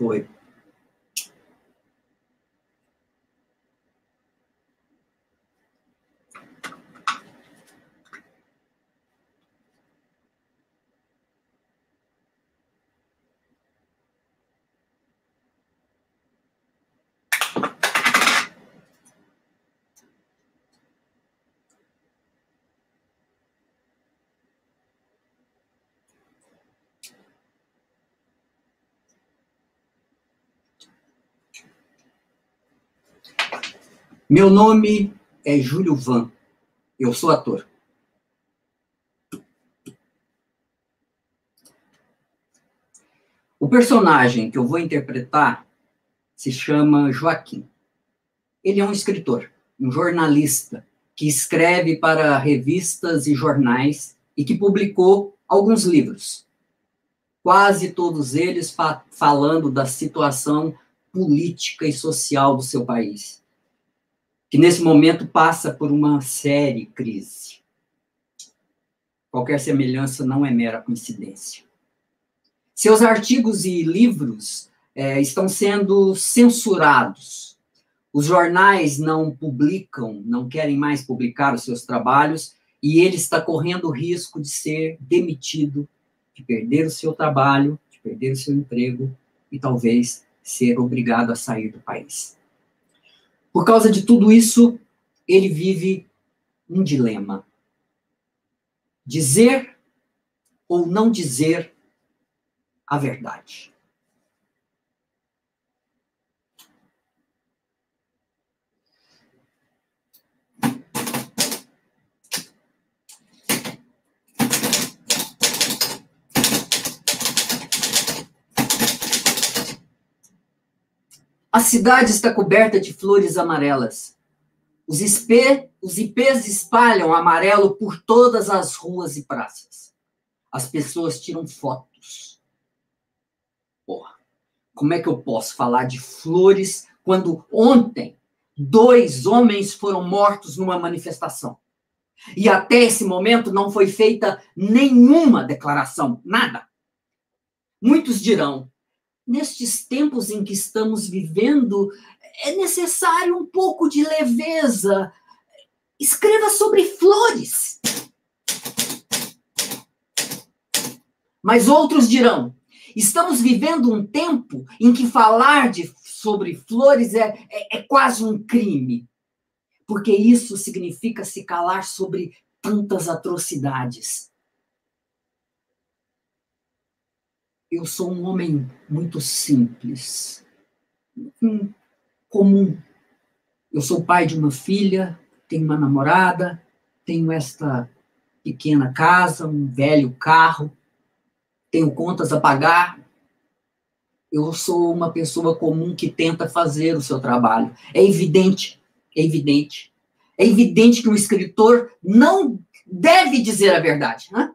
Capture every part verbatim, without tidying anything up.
Foi. Meu nome é Júlio Vann, eu sou ator. O personagem que eu vou interpretar se chama Joaquim. Ele é um escritor, um jornalista, que escreve para revistas e jornais e que publicou alguns livros, quase todos eles fa- falando da situação política e social do seu país, que nesse momento passa por uma séria crise. Qualquer semelhança não é mera coincidência. Seus artigos e livros é, estão sendo censurados. Os jornais não publicam, não querem mais publicar os seus trabalhos, e ele está correndo o risco de ser demitido, de perder o seu trabalho, de perder o seu emprego, e talvez ser obrigado a sair do país. Por causa de tudo isso, ele vive um dilema. Dizer ou não dizer a verdade. A cidade está coberta de flores amarelas. Os, espê, os ipês espalham amarelo por todas as ruas e praças. As pessoas tiram fotos. Porra, como é que eu posso falar de flores quando ontem dois homens foram mortos numa manifestação? E até esse momento não foi feita nenhuma declaração, nada. Muitos dirão: nestes tempos em que estamos vivendo, é necessário um pouco de leveza. Escreva sobre flores. Mas outros dirão: estamos vivendo um tempo em que falar de, sobre flores é, é, é quase um crime, porque isso significa se calar sobre tantas atrocidades. Eu sou um homem muito simples, comum. Eu sou pai de uma filha, tenho uma namorada, tenho esta pequena casa, um velho carro, tenho contas a pagar. Eu sou uma pessoa comum que tenta fazer o seu trabalho. É evidente, é evidente. É evidente que um escritor não deve dizer a verdade, né?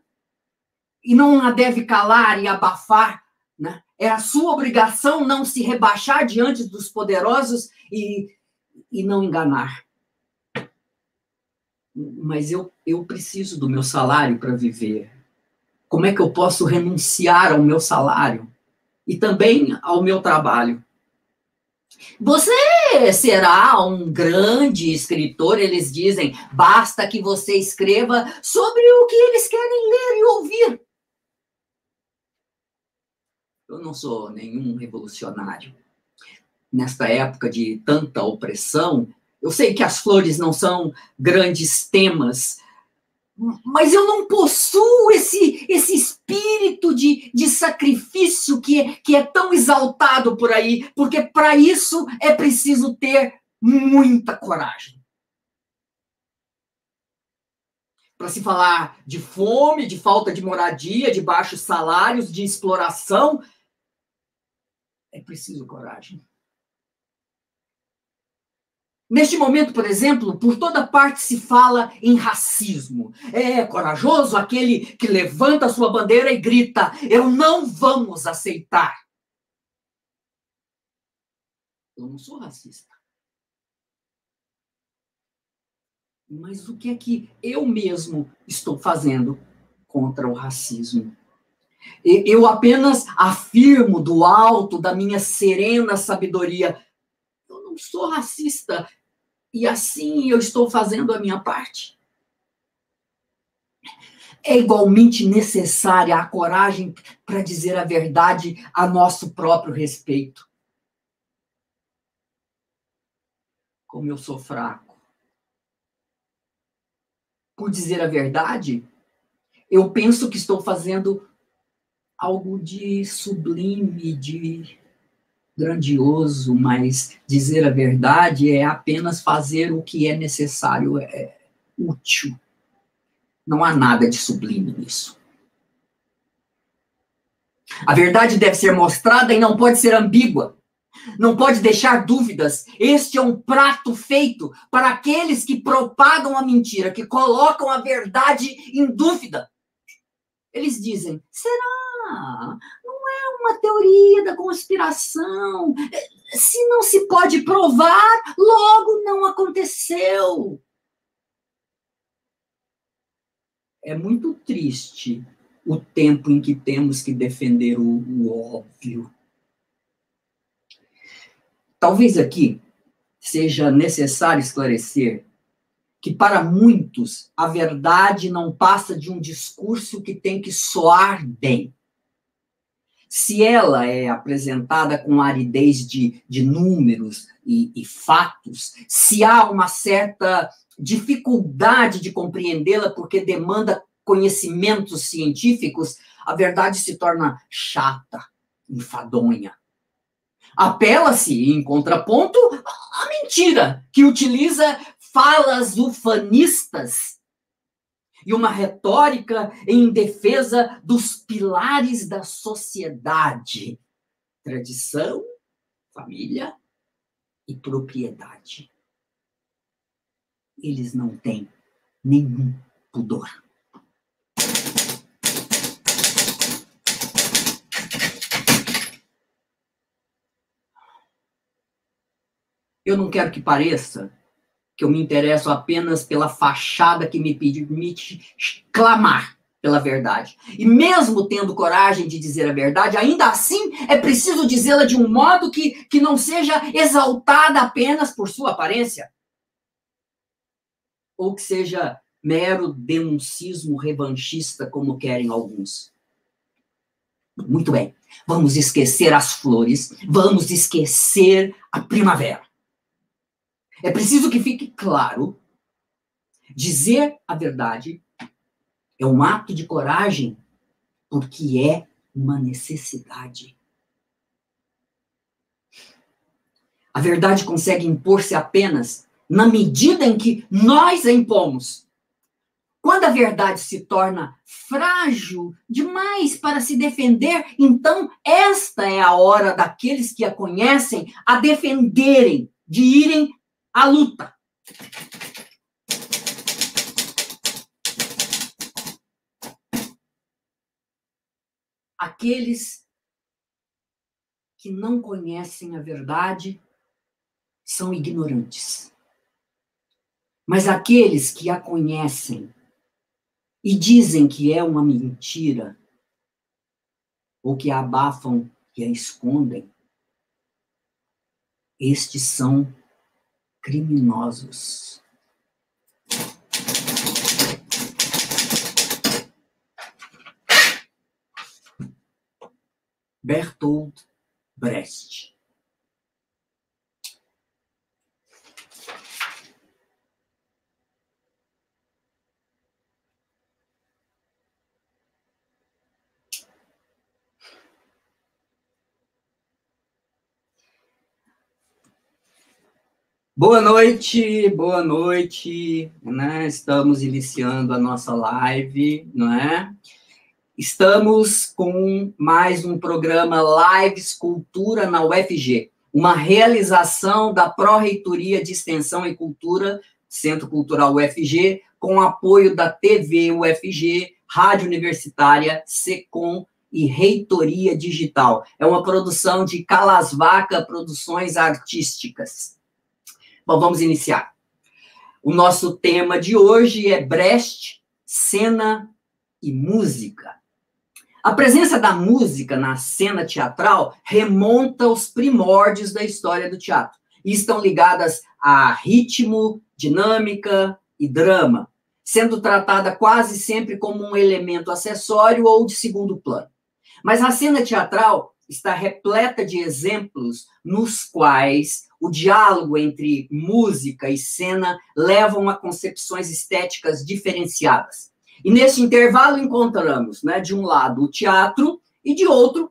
E não a deve calar e abafar, né? É a sua obrigação não se rebaixar diante dos poderosos e, e não enganar. Mas eu, eu preciso do meu salário para viver. Como é que eu posso renunciar ao meu salário? E também ao meu trabalho. Você será um grande escritor, eles dizem. Basta que você escreva sobre o que eles querem ler e ouvir. Eu não sou nenhum revolucionário. Nesta época de tanta opressão, eu sei que as flores não são grandes temas, mas eu não possuo esse, esse espírito de, de sacrifício que é, que é tão exaltado por aí, porque para isso é preciso ter muita coragem. Para se falar de fome, de falta de moradia, de baixos salários, de exploração, é preciso coragem. Neste momento, por exemplo, por toda parte se fala em racismo. É corajoso aquele que levanta a sua bandeira e grita: eu não vamos aceitar. Eu não sou racista. Mas o que é que eu mesmo estou fazendo contra o racismo? Eu apenas afirmo do alto da minha serena sabedoria, eu não sou racista, e assim eu estou fazendo a minha parte. É igualmente necessária a coragem para dizer a verdade a nosso próprio respeito. Como eu sou fraco. Por dizer a verdade, eu penso que estou fazendo algo de sublime, de grandioso, mas dizer a verdade é apenas fazer o que é necessário, é útil. Não há nada de sublime nisso. A verdade deve ser mostrada e não pode ser ambígua. Não pode deixar dúvidas. Este é um prato feito para aqueles que propagam a mentira, que colocam a verdade em dúvida. Eles dizem, será? Não é uma teoria da conspiração. Se não se pode provar, logo não aconteceu. É muito triste o tempo em que temos que defender o, o óbvio. Talvez aqui seja necessário esclarecer que para muitos a verdade não passa de um discurso que tem que soar bem. Se ela é apresentada com aridez de, de números e, e fatos, se há uma certa dificuldade de compreendê-la porque demanda conhecimentos científicos, a verdade se torna chata, enfadonha. Apela-se, em contraponto, à mentira, que utiliza falas ufanistas e uma retórica em defesa dos pilares da sociedade, tradição, família e propriedade. Eles não têm nenhum pudor. Eu não quero que pareça que eu me interesso apenas pela fachada que me permite clamar pela verdade. E mesmo tendo coragem de dizer a verdade, ainda assim é preciso dizê-la de um modo que, que não seja exaltada apenas por sua aparência. Ou que seja mero denuncismo revanchista, como querem alguns. Muito bem, vamos esquecer as flores, vamos esquecer a primavera. É preciso que fique claro, dizer a verdade é um ato de coragem, porque é uma necessidade. A verdade consegue impor-se apenas na medida em que nós a impomos. Quando a verdade se torna frágil demais para se defender, então esta é a hora daqueles que a conhecem a defenderem, de irem à luta. Aqueles que não conhecem a verdade são ignorantes. Mas aqueles que a conhecem e dizem que é uma mentira, ou que a abafam e a escondem, estes são criminosos. Bertolt Brecht. Boa noite, boa noite, né? Estamos iniciando a nossa live, não é? Estamos com mais um programa Lives Cultura na U F G, uma realização da Pró-Reitoria de Extensão e Cultura, Centro Cultural U F G, com apoio da T V U F G, Rádio Universitária, SECOM e Reitoria Digital. É uma produção de Calasvaca Produções Artísticas. Bom, vamos iniciar. O nosso tema de hoje é Brecht, cena e música. A presença da música na cena teatral remonta aos primórdios da história do teatro e estão ligadas a ritmo, dinâmica e drama, sendo tratada quase sempre como um elemento acessório ou de segundo plano. Mas a cena teatral está repleta de exemplos nos quais o diálogo entre música e cena levam a concepções estéticas diferenciadas. E nesse intervalo encontramos, né, de um lado o teatro e de outro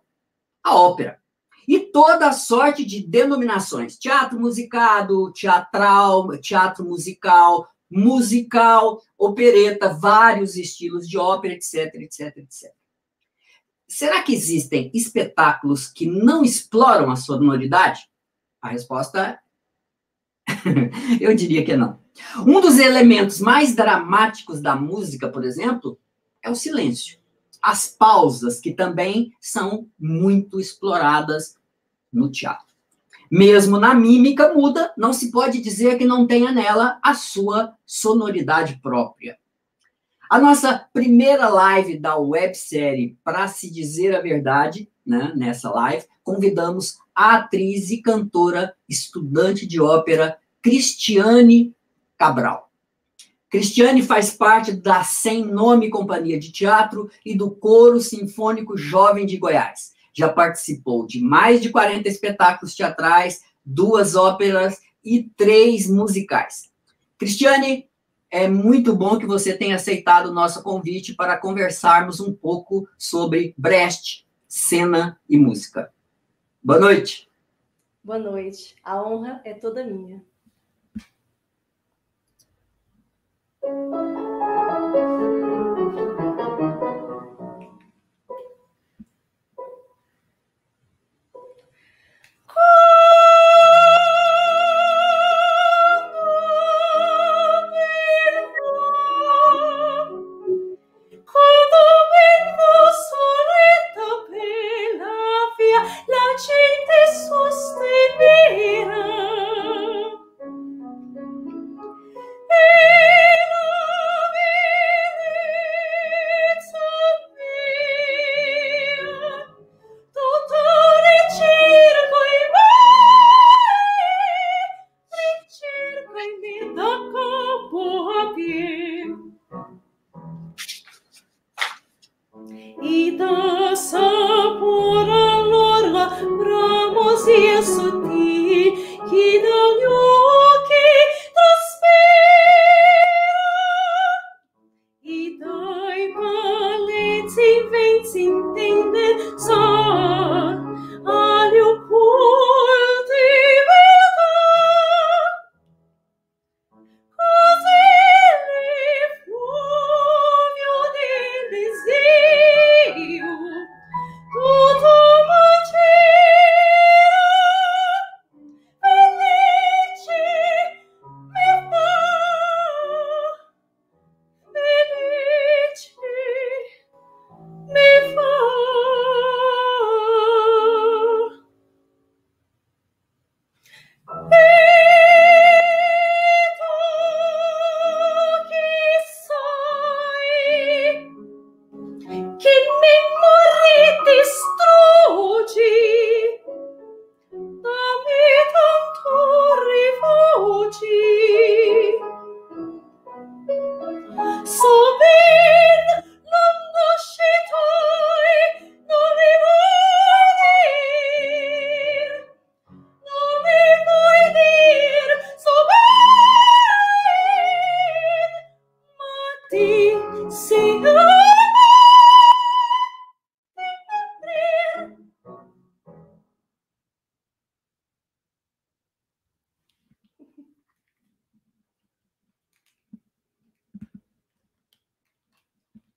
a ópera. E toda a sorte de denominações: teatro musicado, teatral, teatro musical, musical, opereta, vários estilos de ópera, etc, etc, etcétera. Será que existem espetáculos que não exploram a sonoridade? A resposta é... eu diria que não. Um dos elementos mais dramáticos da música, por exemplo, é o silêncio. As pausas, que também são muito exploradas no teatro. Mesmo na mímica muda, não se pode dizer que não tenha nela a sua sonoridade própria. A nossa primeira live da websérie Pra Se Dizer a Verdade, né, nessa live, convidamos a atriz e cantora, estudante de ópera, Cristyanne Cabral. Cristyanne faz parte da Sem Nome Companhia de Teatro e do Coro Sinfônico Jovem de Goiás. Já participou de mais de quarenta espetáculos teatrais, duas óperas e três musicais. Cristyanne, é muito bom que você tenha aceitado o nosso convite para conversarmos um pouco sobre Brecht, cena e música. Boa noite. Boa noite. A honra é toda minha.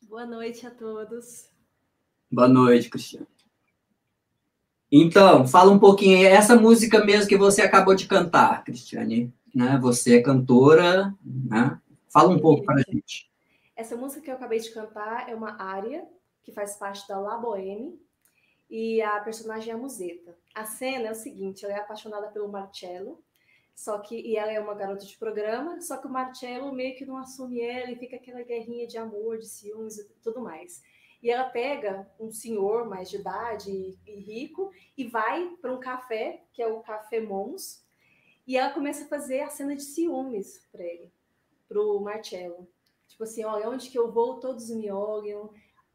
Boa noite a todos. Boa noite, Cristyanne. Então, fala um pouquinho, essa música mesmo que você acabou de cantar, Cristyanne, né? Você é cantora, né? Fala um pouco para a gente. Essa música que eu acabei de cantar é uma ária que faz parte da La Bohème e a personagem é a Museta. A cena é o seguinte: ela é apaixonada pelo Marcello, só que e ela é uma garota de programa, só que o Marcello meio que não assume ela e fica aquela guerrinha de amor, de ciúmes e tudo mais. E ela pega um senhor mais de idade e rico e vai para um café, que é o Café Mons, e ela começa a fazer a cena de ciúmes para ele, para o Marcello. Tipo assim, olha, onde que eu vou, todos me olham,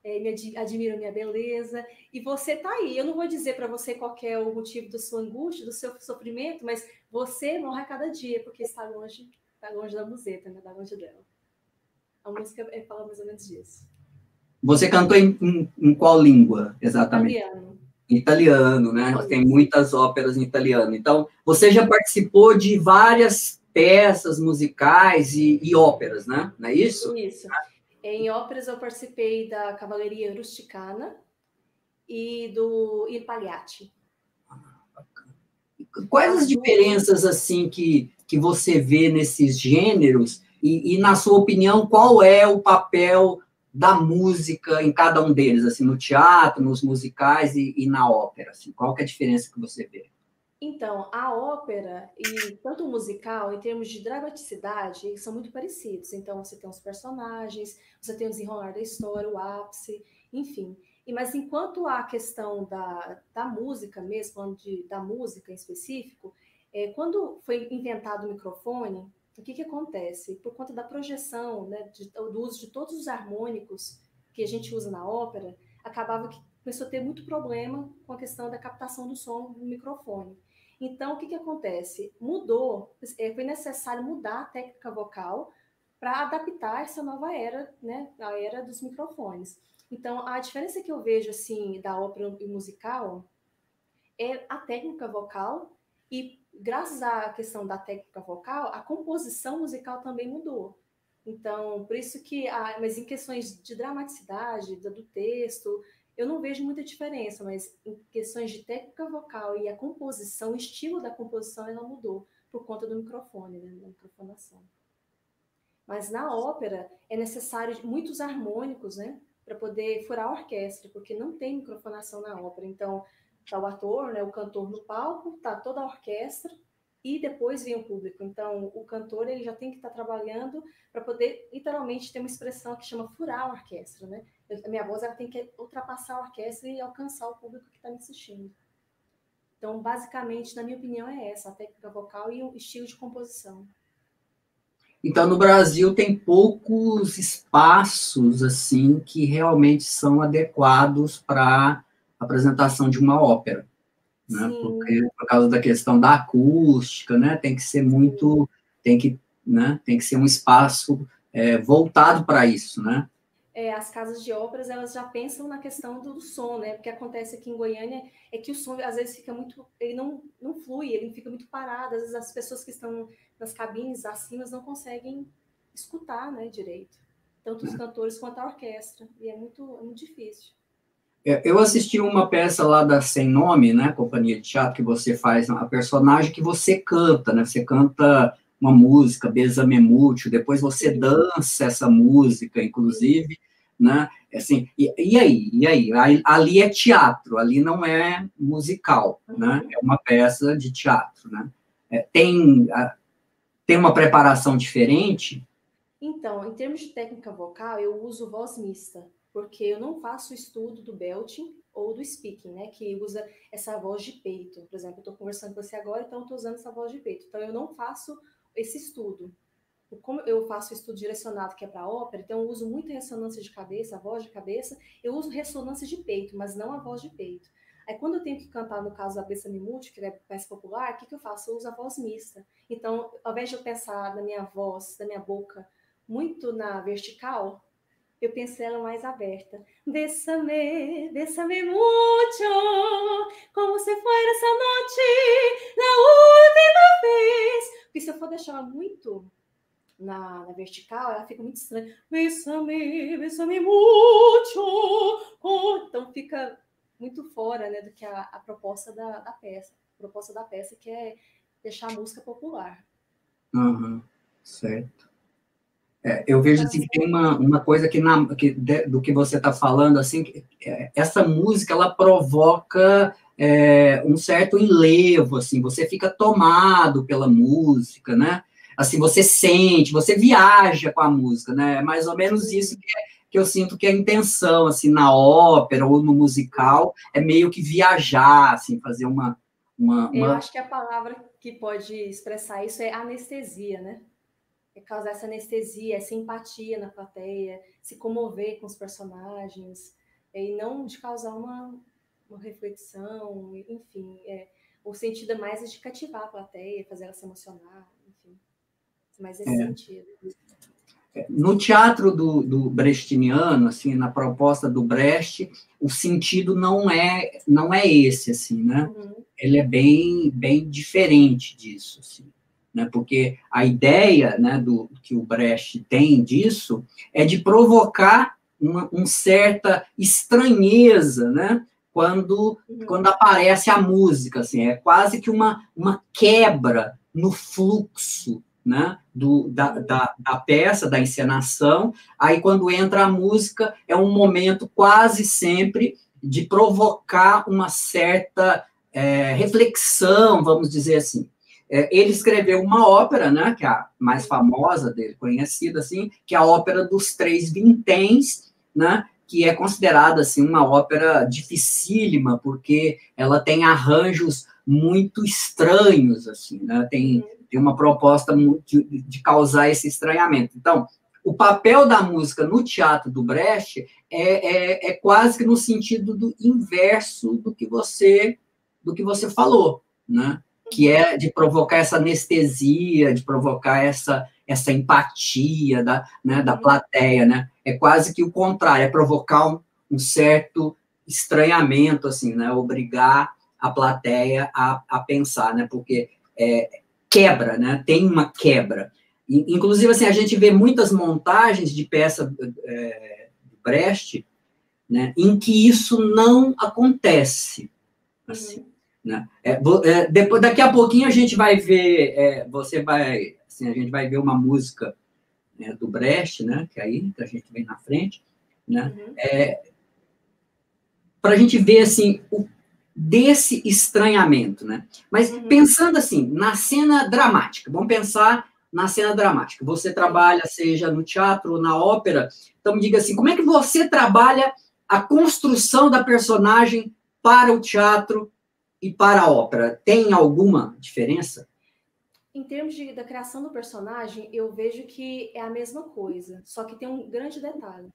é, me ad admiram minha beleza, e você tá aí. Eu não vou dizer para você qual é o motivo da sua angústia, do seu sofrimento, mas você morre a cada dia, porque está longe, está longe da Museta, né? Está longe dela. A música fala mais ou menos disso. Você cantou em, em, em qual língua, exatamente? Italiano. Italiano, né? Italiano. Tem muitas óperas em italiano. Então, você já participou de várias peças musicais e, e óperas, né? Não é isso? Isso. Em óperas, eu participei da Cavalleria Rusticana e do I Pagliacci. Quais as diferenças, assim, que, que você vê nesses gêneros? E, e, na sua opinião, qual é o papel da música em cada um deles, assim, no teatro, nos musicais e, e na ópera, assim, qual que é a diferença que você vê? Então, a ópera e tanto o musical, em termos de dramaticidade, são muito parecidos. Então, você tem os personagens, você tem o desenrolar da história, o ápice, enfim. E, mas enquanto a questão da, da música mesmo, falando de, da música em específico, é, quando foi inventado o microfone, o que que acontece? Por conta da projeção, né, de, do uso de todos os harmônicos que a gente usa na ópera, acabava que começou a ter muito problema com a questão da captação do som do microfone. Então, o que que acontece? Mudou, foi necessário mudar a técnica vocal para adaptar essa nova era, né, a era dos microfones. Então, a diferença que eu vejo, assim, da ópera e musical é a técnica vocal e, graças à questão da técnica vocal, a composição musical também mudou. Então, por isso que... A, mas em questões de dramaticidade, do texto, eu não vejo muita diferença, mas em questões de técnica vocal e a composição, o estilo da composição, ela mudou por conta do microfone, né, da microfonação. Mas na ópera, é necessário muitos harmônicos, né, para poder furar a orquestra, porque não tem microfonação na ópera. Então... tá o ator, né, o cantor no palco, tá toda a orquestra e depois vem o público. Então, o cantor ele já tem que estar tá trabalhando para poder, literalmente, ter uma expressão que chama furar a orquestra, né? A minha voz ela tem que ultrapassar a orquestra e alcançar o público que está me assistindo. Então, basicamente, na minha opinião, é essa, a técnica vocal e o estilo de composição. Então, no Brasil, tem poucos espaços, assim, que realmente são adequados para... apresentação de uma ópera, né? Porque, por causa da questão da acústica, né? Tem que ser muito, tem que, né? Tem que ser um espaço é, voltado para isso, né? É, as casas de óperas elas já pensam na questão do, do som, né? Porque acontece aqui em Goiânia é que o som às vezes fica muito, ele não não flui, ele fica muito parado. Às vezes as pessoas que estão nas cabines acima não conseguem escutar, né? Direito, tanto os cantores quanto a orquestra, e é muito, é muito difícil. Eu assisti uma peça lá da Sem Nome, né, companhia de teatro, que você faz a personagem que você canta, né, você canta uma música, Besame Mucho, depois você dança essa música, inclusive, né, assim, e, e aí, e aí, ali é teatro, ali não é musical, né, é uma peça de teatro, né, é, tem, tem uma preparação diferente? Então, em termos de técnica vocal, eu uso voz mista, porque eu não faço o estudo do belting ou do speaking, né, que usa essa voz de peito. Por exemplo, eu estou conversando com você agora, então eu estou usando essa voz de peito. Então, eu não faço esse estudo. Como eu faço o estudo direcionado, que é para ópera, então eu uso muita ressonância de cabeça, a voz de cabeça, eu uso ressonância de peito, mas não a voz de peito. Aí, quando eu tenho que cantar, no caso da Besame Mucho, que é peça popular, o que, que eu faço? Eu uso a voz mista. Então, ao invés de eu pensar na minha voz, na minha boca, muito na vertical, eu pensei ela mais aberta. Bésame, bésame mucho, como se fuera essa noite, la última vez. Porque se eu for deixar ela muito na, na vertical, ela fica muito estranha. Bésame, bésame mucho. Oh, então fica muito fora, né, do que a, a proposta da, da peça. A proposta da peça que é deixar a música popular. Uhum, certo. É, eu vejo assim, tem uma, uma coisa que, na, que de, do que você está falando, assim, que, é, essa música ela provoca é, um certo enlevo, assim, você fica tomado pela música, né? Assim, você sente, você viaja com a música, né? É mais ou menos isso que que eu sinto que a intenção, assim, na ópera ou no musical, é meio que viajar, assim, fazer uma... uma, uma... Eu acho que a palavra que pode expressar isso é anestesia, né? É causar essa anestesia, essa empatia na plateia, se comover com os personagens, e não de causar uma, uma reflexão, enfim. É, o sentido é mais de cativar a plateia, fazer ela se emocionar, enfim. Mas esse é. sentido. No teatro do, do brechtiniano, assim, na proposta do Brecht, o sentido não é, não é esse, assim, né? Uhum. Ele é bem, bem diferente disso, assim. Porque a ideia, né, do, que o Brecht tem disso é de provocar uma, uma certa estranheza, né, quando, quando aparece a música. Assim, é quase que uma, uma quebra no fluxo, né, do, da, da, da peça, da encenação. Aí, quando entra a música, é um momento quase sempre de provocar uma certa é, reflexão, vamos dizer assim. Ele escreveu uma ópera, né, que é a mais famosa dele, conhecida, assim, que é a ópera dos Três Vinténs, né, que é considerada assim, uma ópera dificílima, porque ela tem arranjos muito estranhos, assim, né, tem, tem uma proposta de, de causar esse estranhamento. Então, o papel da música no teatro do Brecht é, é, é quase que no sentido do inverso do que você, do que você falou, né? Que é de provocar essa anestesia, de provocar essa, essa empatia da, né, da plateia, né? É quase que o contrário, é provocar um, um certo estranhamento, assim, né? Obrigar a plateia a, a pensar, né? Porque é, quebra, né? Tem uma quebra. E, inclusive, assim, a gente vê muitas montagens de peça é, de Brecht, né, em que isso não acontece, assim. Uhum. Né? É, é, depois, daqui a pouquinho a gente vai ver, é, você vai, assim, a gente vai ver uma música, né, do Brecht, né, que aí que a gente vem na frente, né, uhum. é, para a gente ver assim o, desse estranhamento, né? Mas uhum. pensando assim na cena dramática, vamos pensar na cena dramática. Você trabalha seja no teatro ou na ópera, então me diga assim, como é que você trabalha a construção da personagem para o teatro e para a ópera? Tem alguma diferença? Em termos de, da criação do personagem, eu vejo que é a mesma coisa, só que tem um grande detalhe.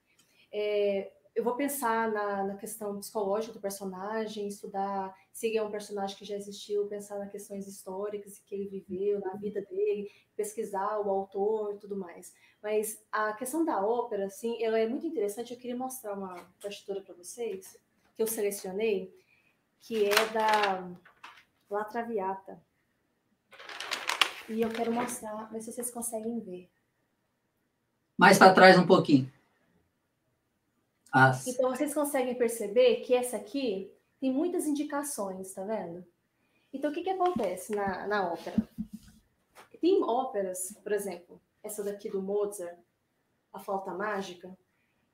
É, eu vou pensar na, na questão psicológica do personagem, estudar se é um personagem que já existiu, pensar nas questões históricas que ele viveu, na vida dele, pesquisar o autor e tudo mais. Mas a questão da ópera, assim, ela é muito interessante. Eu queria mostrar uma partitura para vocês, que eu selecionei, que é da La Traviata. E eu quero mostrar, ver se vocês conseguem ver. Mais para trás um pouquinho. As... Então, vocês conseguem perceber que essa aqui tem muitas indicações, tá vendo? Então, o que, que acontece na, na ópera? Tem óperas, por exemplo, essa daqui do Mozart, A Flauta Mágica,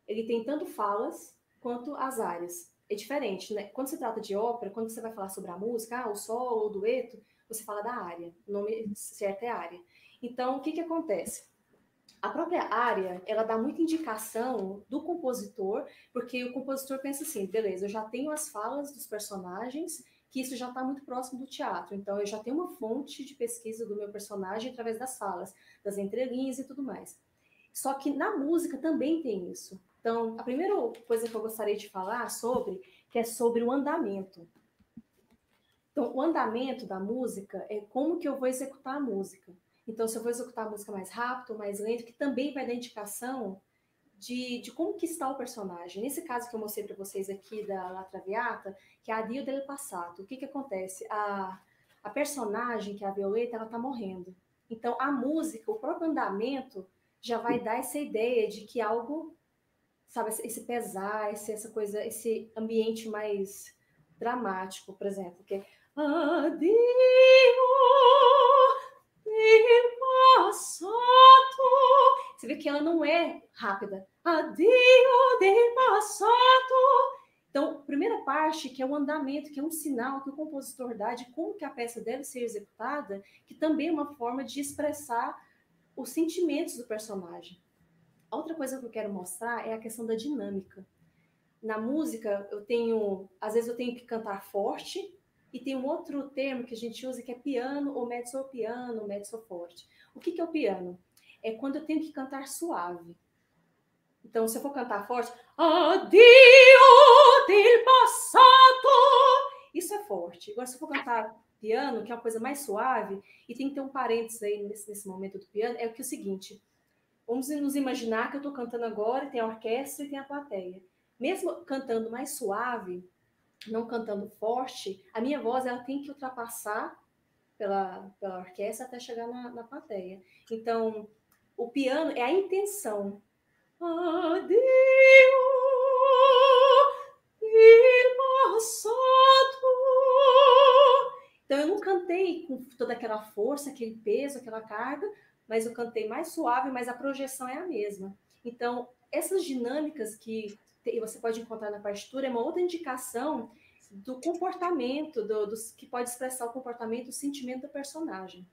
ele tem tanto falas quanto as áreas. É diferente, né? Quando se trata de ópera, quando você vai falar sobre a música, ah, o solo, o dueto, você fala da área. O nome certo é área. Então, o que que acontece? A própria área, ela dá muita indicação do compositor, porque o compositor pensa assim, beleza, eu já tenho as falas dos personagens, que isso já está muito próximo do teatro. Então, eu já tenho uma fonte de pesquisa do meu personagem através das falas, das entrelinhas e tudo mais. Só que na música também tem isso. Então, a primeira coisa que eu gostaria de falar sobre, que é sobre o andamento. Então, o andamento da música é como que eu vou executar a música. Então, se eu vou executar a música mais rápido, mais lento, que também vai dar indicação de, de como que está o personagem. Nesse caso que eu mostrei para vocês aqui da La Traviata, que é a Adio del passato. O que que acontece? A, a personagem, que é a Violeta, ela está morrendo. Então, a música, o próprio andamento, já vai dar essa ideia de que algo... Sabe, esse pesar, esse, essa coisa, esse ambiente mais dramático, por exemplo, que é Adio del passato. Você vê que ela não é rápida. Adio del passato. Então, primeira parte, que é o andamento, que é um sinal que o compositor dá de como que a peça deve ser executada, que também é uma forma de expressar os sentimentos do personagem. Outra coisa que eu quero mostrar é a questão da dinâmica. Na música, eu tenho, às vezes eu tenho que cantar forte, e tem um outro termo que a gente usa que é piano ou mezzo piano, mezzo forte. O que, que é o piano? É quando eu tenho que cantar suave. Então, se eu for cantar forte, Adio del passato, isso é forte. Agora, se eu for cantar piano, que é uma coisa mais suave, e tem que ter um parênteses aí nesse, nesse momento do piano, é o que é o seguinte, vamos nos imaginar que eu estou cantando agora, tem a orquestra e tem a plateia. Mesmo cantando mais suave, não cantando forte, a minha voz ela tem que ultrapassar pela, pela orquestra até chegar na, na plateia. Então, o piano é a intenção. Então, eu não cantei com toda aquela força, aquele peso, aquela carga, mas eu cantei mais suave, mas a projeção é a mesma. Então, essas dinâmicas que você pode encontrar na partitura é uma outra indicação do comportamento, do, do, que pode expressar o comportamento, o sentimento do personagem.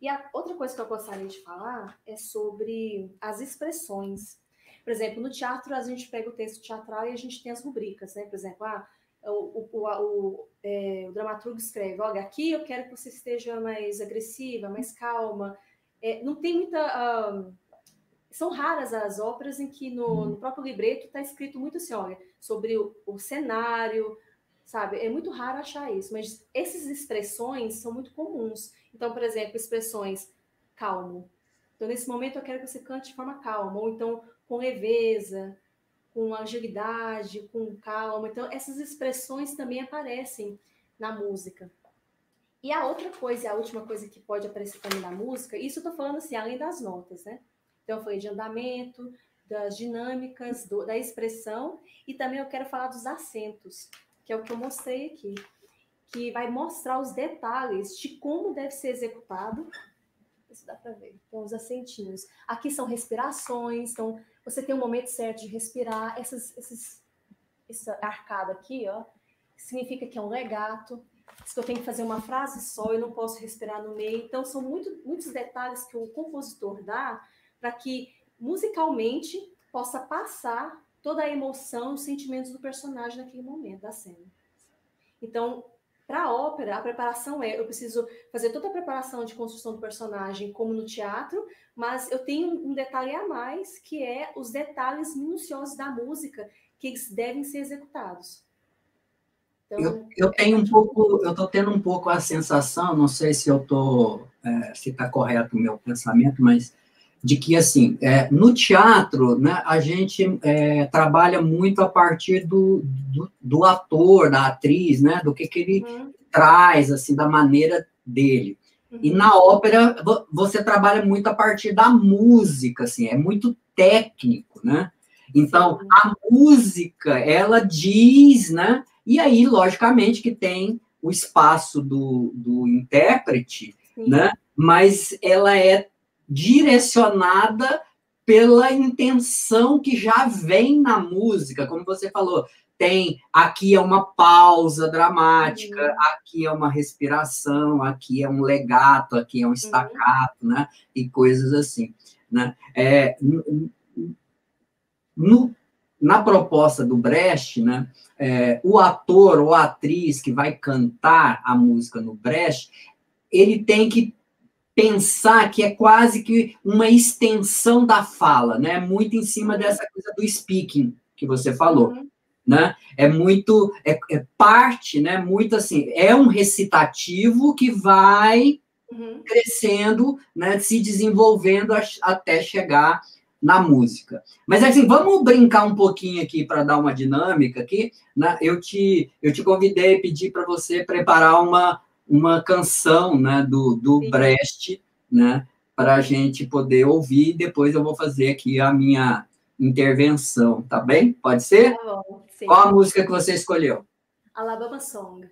E a outra coisa que eu gostaria de falar é sobre as expressões. Por exemplo, no teatro, a gente pega o texto teatral e a gente tem as rubricas, né? Por exemplo, ah, o, o, o, é, o dramaturgo escreve, olha, aqui eu quero que você esteja mais agressiva, mais calma. É, não tem muita... Um, são raras as óperas em que no, no próprio libreto está escrito muito assim, olha, sobre o, o cenário, sabe? É muito raro achar isso, mas essas expressões são muito comuns. Então, por exemplo, expressões calmo. Então, nesse momento, eu quero que você cante de forma calma, ou então com leveza, com agilidade, com calma. Então, essas expressões também aparecem na música. E a outra coisa, a última coisa que pode aparecer também na música, isso eu estou falando assim, além das notas, né? Então, eu falei de andamento, das dinâmicas, do, da expressão, e também eu quero falar dos acentos, que é o que eu mostrei aqui, que vai mostrar os detalhes de como deve ser executado. Isso dá para ver, então, os acentinhos. Aqui são respirações, então, você tem um momento certo de respirar. Essas, esses, essa arcada aqui, ó, significa que é um legato. Se eu tenho que fazer uma frase só, eu não posso respirar no meio. Então, são muito, muitos detalhes que o compositor dá para que, musicalmente, possa passar toda a emoção, os sentimentos do personagem naquele momento da cena. Então, para a ópera, a preparação é, eu preciso fazer toda a preparação de construção do personagem, como no teatro, mas eu tenho um detalhe a mais, que é os detalhes minuciosos da música, que eles devem ser executados. Então, eu, eu tenho um pouco, eu estou tendo um pouco a sensação, não sei se eu estou, é, se está correto o meu pensamento, mas de que, assim, é, no teatro, né, a gente é, trabalha muito a partir do, do, do ator, da atriz, né, do que, que ele uhum. traz, assim, da maneira dele. Uhum. E na ópera, você trabalha muito a partir da música, assim, é muito técnico, né? Então, uhum. a música, ela diz, né? E aí, logicamente, que tem o espaço do, do intérprete, uhum. né? Mas ela é direcionada pela intenção que já vem na música, como você falou, tem, aqui é uma pausa dramática, uhum. aqui é uma respiração, aqui é um legato, aqui é um staccato, uhum. né, e coisas assim, né, é, no, na proposta do Brecht, né, é, o ator ou a atriz que vai cantar a música no Brecht, ele tem que pensar que é quase que uma extensão da fala, né? Muito em cima dessa coisa do speaking que você falou, uhum. né? É muito, é, é parte, né? Muito assim, é um recitativo que vai uhum. crescendo, né? Se desenvolvendo a, até chegar na música. Mas assim, vamos brincar um pouquinho aqui para dar uma dinâmica aqui, né? Eu te, eu te convidei, pedi para você preparar uma uma canção, né, do, do Brecht, né, para a gente poder ouvir, depois eu vou fazer aqui a minha intervenção, tá bem? Pode ser? Tá bom, sim. Qual a música que você escolheu? Alabama Song.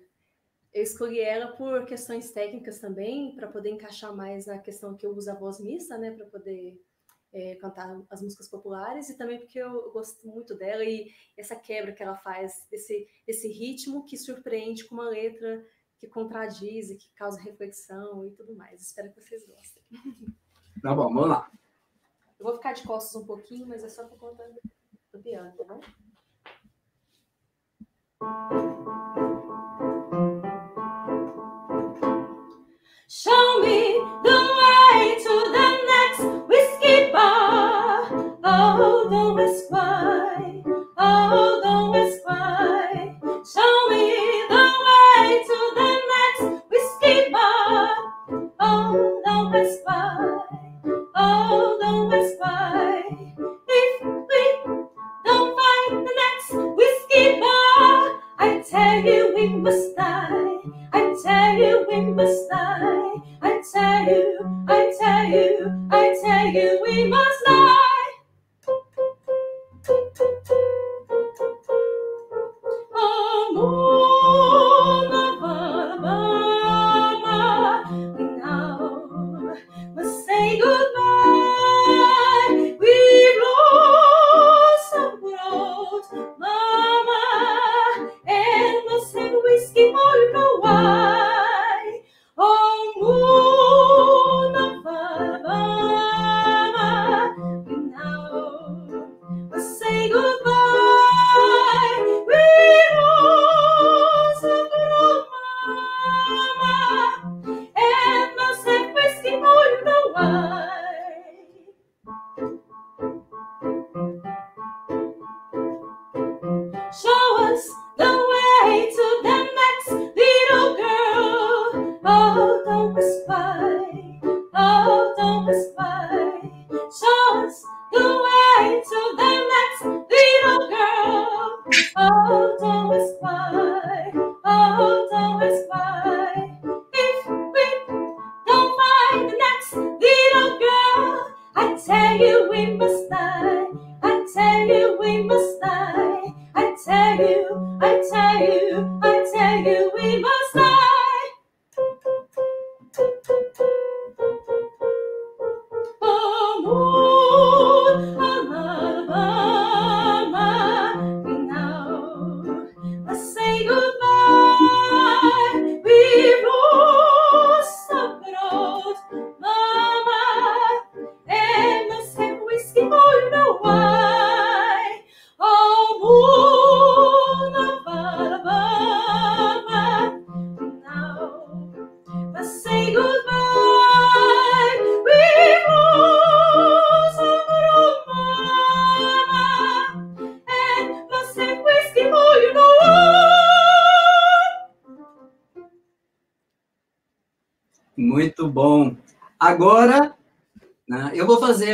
Eu escolhi ela por questões técnicas também, para poder encaixar mais na questão que eu uso a voz mista, né, para poder é, cantar as músicas populares, e também porque eu gosto muito dela e essa quebra que ela faz, esse, esse ritmo que surpreende com uma letra que contradiz e que causa reflexão e tudo mais. Espero que vocês gostem. Tá bom, vamos lá. Eu vou ficar de costas um pouquinho, mas é só por conta do piano, tá bom? Show me the way to the next whiskey bar. Oh, don't ask why. Oh, don't ask why. Show me the way to the next whiskey bar. Oh, don't ask why. Oh, don't ask why. If we don't find the next whiskey bar, I tell you we must die. I tell you we must die. I tell you, I tell you, I tell you we must die. Oh, mama, mama, we now must say goodbye. We've lost a world, mama, and must have whiskey for you know why. Oh, mama, mama, we now must say goodbye.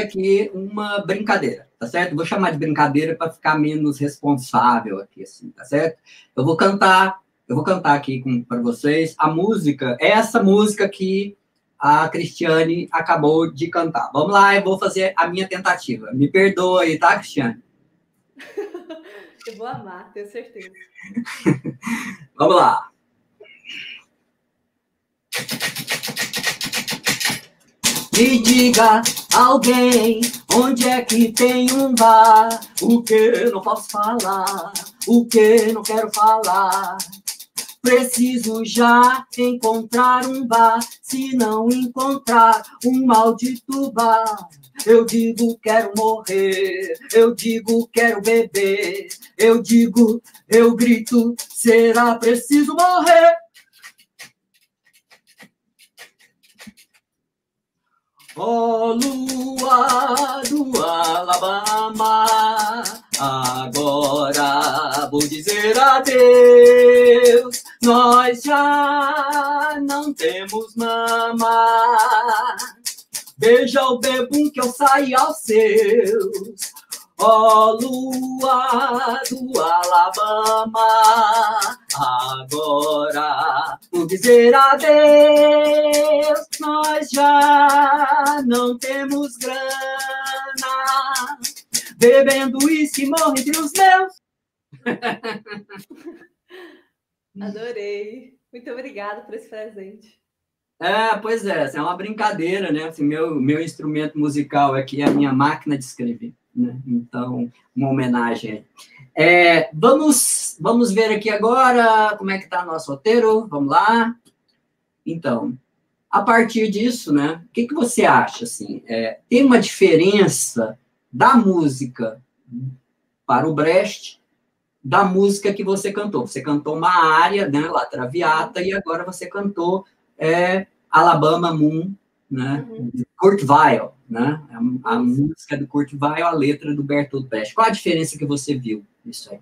Aqui uma brincadeira, tá certo? Vou chamar de brincadeira para ficar menos responsável aqui, assim, tá certo? Eu vou cantar, eu vou cantar aqui para vocês a música, essa música que a Cristyanne acabou de cantar. Vamos lá, eu vou fazer a minha tentativa. Me perdoa aí, tá, Cristyanne? Eu vou amar, tenho certeza. Vamos lá. Me diga, alguém, onde é que tem um bar? O que não posso falar? O que não quero falar? Preciso já encontrar um bar. Se não encontrar um maldito bar, eu digo quero morrer, eu digo quero beber, eu digo, eu grito, será preciso morrer? Ó oh, lua do Alabama, agora vou dizer adeus. Nós já não temos mama. Beija o bebum que eu saí aos seus. Ó oh, lua do Alabama, agora vou dizer adeus. Nós já não temos grana, bebendo uísque morro entre os meus. Adorei. Muito obrigada por esse presente. É, pois é, é uma brincadeira, né? Assim, meu, meu instrumento musical aqui é a minha máquina de escrever. Então, uma homenagem. É, vamos, vamos ver aqui agora como é que está nosso roteiro. Vamos lá. Então, a partir disso, né? O que, que você acha? Assim, é, tem uma diferença da música para o Brecht da música que você cantou. Você cantou uma área, né, La Traviata, e agora você cantou é, Alabama Moon, né, uhum. de Kurt Weill, né? A, a música do Kurt Weill, a letra do Bertolt Brecht. Qual a diferença que você viu nisso aí?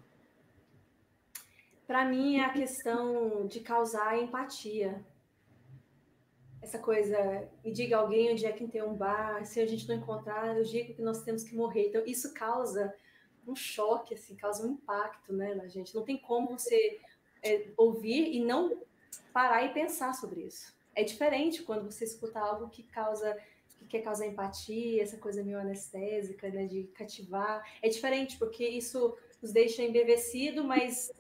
Para mim é a questão de causar empatia. Essa coisa, me diga alguém onde é que tem um bar, se a gente não encontrar, eu digo que nós temos que morrer. Então, isso causa um choque, assim, causa um impacto, né, na gente. Não tem como você é, ouvir e não parar e pensar sobre isso. É diferente quando você escuta algo que causa, que quer causar empatia, essa coisa meio anestésica, né, de cativar. É diferente, porque isso nos deixa embevecido, mas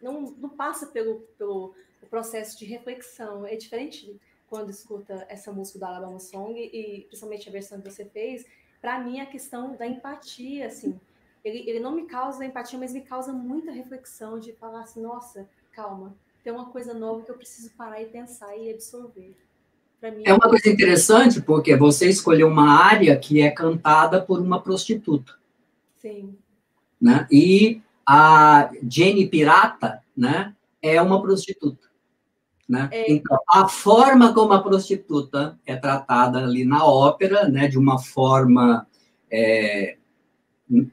não, não passa pelo, pelo processo de reflexão. É diferente quando escuta essa música da Alabama Song, e principalmente a versão que você fez. Para mim, a questão da empatia, assim, ele, ele não me causa empatia, mas me causa muita reflexão de falar assim, nossa, calma, tem uma coisa nova que eu preciso parar e pensar e absorver. Pra mim, é uma coisa interessante, porque você escolheu uma área que é cantada por uma prostituta. Sim. Né? E a Jenny Pirata, né, é uma prostituta. Né? É. Então, a forma como a prostituta é tratada ali na ópera, né, de uma forma é,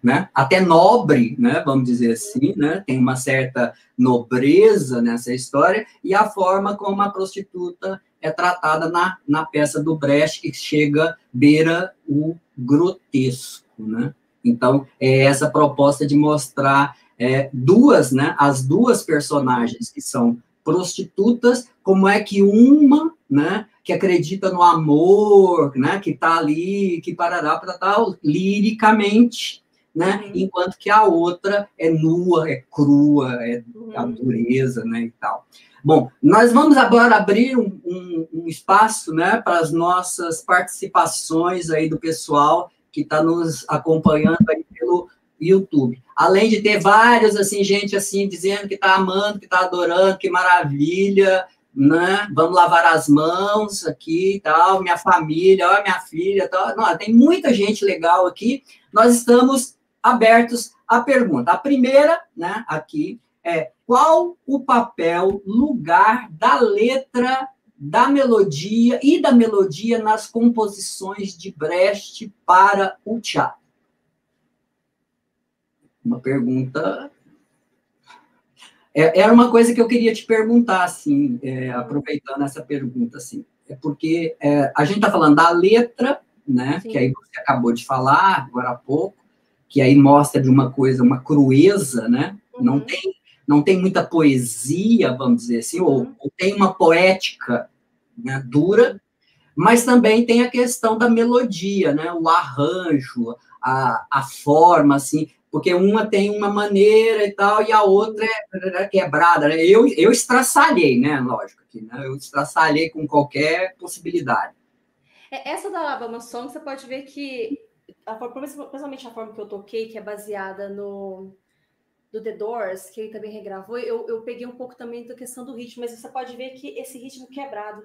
né, até nobre, né, vamos dizer assim, né, tem uma certa nobreza nessa história, e a forma como a prostituta é tratada na, na peça do Brecht, que chega beira o grotesco. Né? Então, é essa proposta de mostrar é, duas, né, as duas personagens que são prostitutas, como é que uma, né, que acredita no amor, né, que está ali, que parará para tal, liricamente, né, uhum. enquanto que a outra é nua, é crua, é uhum. a dureza, né, e tal. Bom, nós vamos agora abrir um, um, um espaço, né, para as nossas participações aí do pessoal que está nos acompanhando aí pelo YouTube. Além de ter vários, assim, gente, assim, dizendo que está amando, que está adorando, que maravilha, né? Vamos lavar as mãos aqui e tal, minha família, ó, minha filha, tal. Não, tem muita gente legal aqui. Nós estamos abertos à pergunta. A primeira, né, aqui, é qual o papel, lugar da letra, da melodia e da melodia nas composições de Brecht para o teatro? Uma pergunta... É, era uma coisa que eu queria te perguntar, assim, é, aproveitando essa pergunta, assim, é porque é, a gente está falando da letra, né, Sim. que aí você acabou de falar, agora há pouco, que aí mostra de uma coisa, uma crueza, né, uhum. não tem, não tem muita poesia, vamos dizer assim, uhum. ou, ou tem uma poética, né, dura, mas também tem a questão da melodia, né, o arranjo, a, a forma, assim... Porque uma tem uma maneira e tal, e a outra é quebrada. Né? Eu, eu estraçalhei, né? Lógico que né? eu estraçalhei com qualquer possibilidade. Essa da Alabama Song, você pode ver que, a, principalmente a forma que eu toquei, que é baseada no do The Doors, que ele também regravou, eu, eu peguei um pouco também da questão do ritmo, mas você pode ver que esse ritmo quebrado...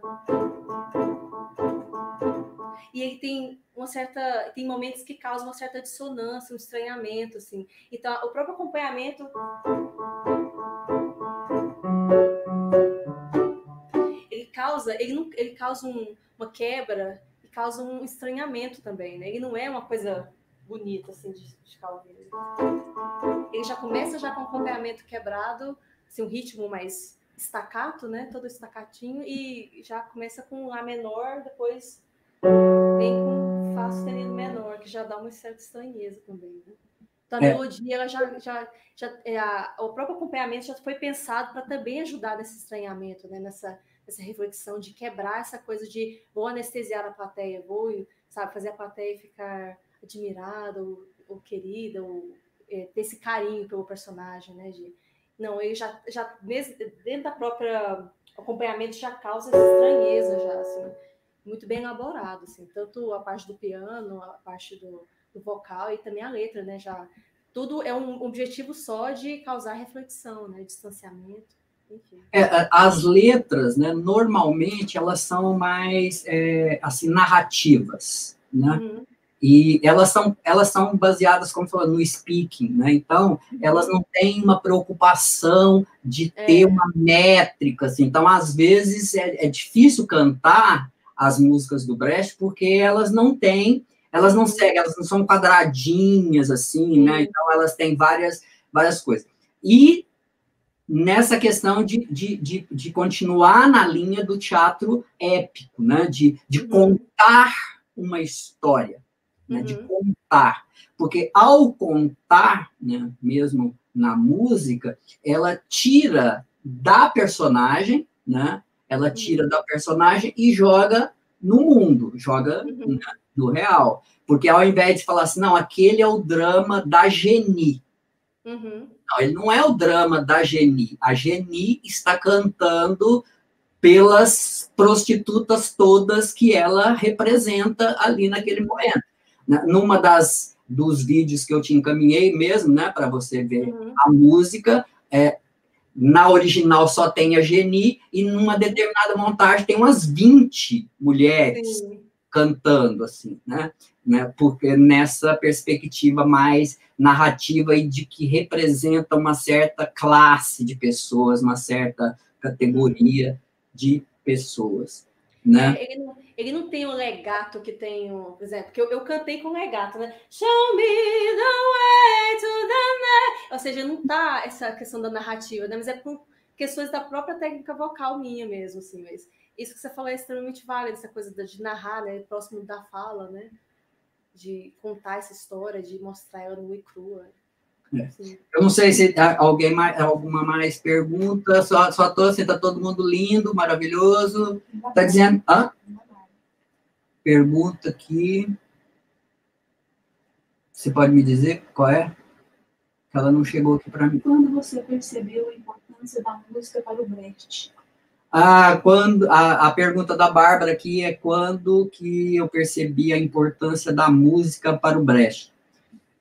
E ele tem uma certa... Tem momentos que causam uma certa dissonância, um estranhamento, assim. Então, o próprio acompanhamento... Ele causa, ele não, ele causa um, uma quebra e causa um estranhamento também, né? Ele não é uma coisa bonita, assim, de, de ficar ouvindo. Ele já começa já com o acompanhamento quebrado, assim, um ritmo mais staccato, né? Todo staccatinho. E já começa com Lá menor, depois... Vem com Fá sustenido menor, que já dá uma certa estranheza também. Né? Então, a é. melodia, ela já, já, já, é, a, o próprio acompanhamento já foi pensado para também ajudar nesse estranhamento, né? nessa, nessa reflexão de quebrar essa coisa de vou anestesiar a plateia, vou, sabe, fazer a plateia ficar admirada ou, ou querida, ou é, ter esse carinho pelo personagem. Né? De, não, ele já, já, mesmo dentro da própria acompanhamento, já causa essa estranheza, já, assim. Muito bem elaborado, assim, tanto a parte do piano, a parte do, do vocal e também a letra, né, já tudo é um objetivo só de causar reflexão, né, distanciamento. É, as letras, né, normalmente, elas são mais é, assim, narrativas, né? Uhum. E elas são, elas são baseadas, como falou, no speaking, né? Então, elas não têm uma preocupação de ter é. uma métrica, assim. Então, às vezes, é, é difícil cantar as músicas do Brecht, porque elas não têm, elas não seguem, elas não são quadradinhas, assim, né? Então, elas têm várias, várias coisas. E nessa questão de, de, de, de continuar na linha do teatro épico, né? De, de contar uma história. Né, uhum. De contar, porque ao contar, né, mesmo na música, ela tira da personagem, né, ela tira uhum. da personagem e joga no mundo, joga uhum. né, no real, porque ao invés de falar assim, não, aquele é o drama da Jenny, uhum. não, ele não é o drama da Jenny, a Jenny está cantando pelas prostitutas todas que ela representa ali naquele momento. Numa das dos vídeos que eu te encaminhei mesmo, né, para você ver uhum. a música, é, na original só tem a Jenny, e numa determinada montagem tem umas vinte mulheres Sim. cantando, assim, né, né, porque nessa perspectiva mais narrativa e de que representa uma certa classe de pessoas, uma certa categoria de pessoas, né. É, ele não... Ele não tem o legato que tem o... Por exemplo, que eu, eu cantei com legato, né? Show me the way to the night. Ou seja, não tá essa questão da narrativa, né? Mas é por questões da própria técnica vocal minha mesmo, assim. Mas isso que você falou é extremamente válido, essa coisa de narrar, né? Próximo da fala, né? De contar essa história, de mostrar ela nua e crua. Assim. Eu não sei se alguém mais, alguma mais pergunta. Só, só tô, assim, tá todo mundo lindo, maravilhoso. Tá dizendo... Hã? Pergunta aqui. Você pode me dizer qual é? Ela não chegou aqui para mim. Quando você percebeu a importância da música para o Brecht? Ah, quando, a, a pergunta da Bárbara aqui é quando que eu percebi a importância da música para o Brecht.